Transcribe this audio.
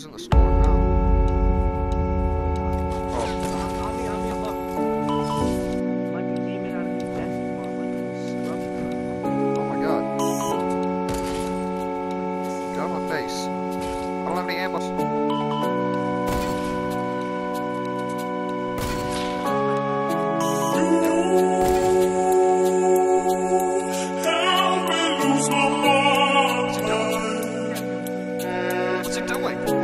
He's in the storm now. Oh. I'll be Might be demon out of his death. Oh my god. Get out of my face. I don't have any ammo. What's he doing?